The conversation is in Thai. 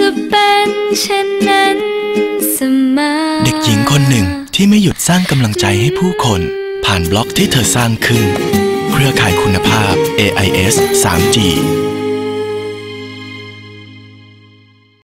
จะเป็นเช่นนั้นเสมอเด็กหญิงคนหนึ่งที่ไม่หยุดสร้างกำลังใจให้ผู้คนผ่านบล็อกที่เธอสร้างขึ้นเครือข่ายคุณภาพ AIS 3G